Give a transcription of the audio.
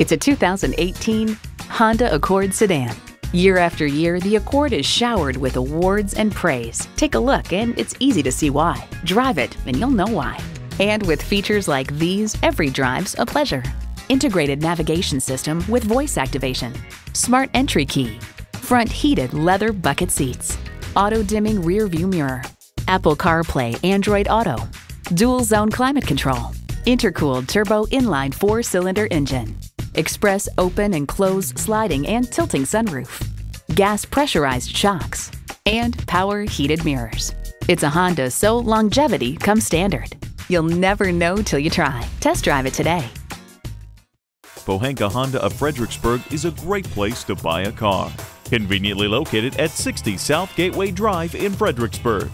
It's a 2018 Honda Accord sedan. Year after year, the Accord is showered with awards and praise. Take a look, and it's easy to see why. Drive it, and you'll know why. And with features like these, every drive's a pleasure. Integrated navigation system with voice activation, smart entry key, front heated leather bucket seats, auto-dimming rear view mirror, Apple CarPlay, Android Auto, dual zone climate control, intercooled turbo inline 4-cylinder engine, express open and close sliding and tilting sunroof, gas pressurized shocks, and power heated mirrors. It's a Honda, so longevity comes standard. You'll never know till you try. Test drive it today. Pohanka Honda of Fredericksburg is a great place to buy a car. Conveniently located at 60 South Gateway Drive in Fredericksburg.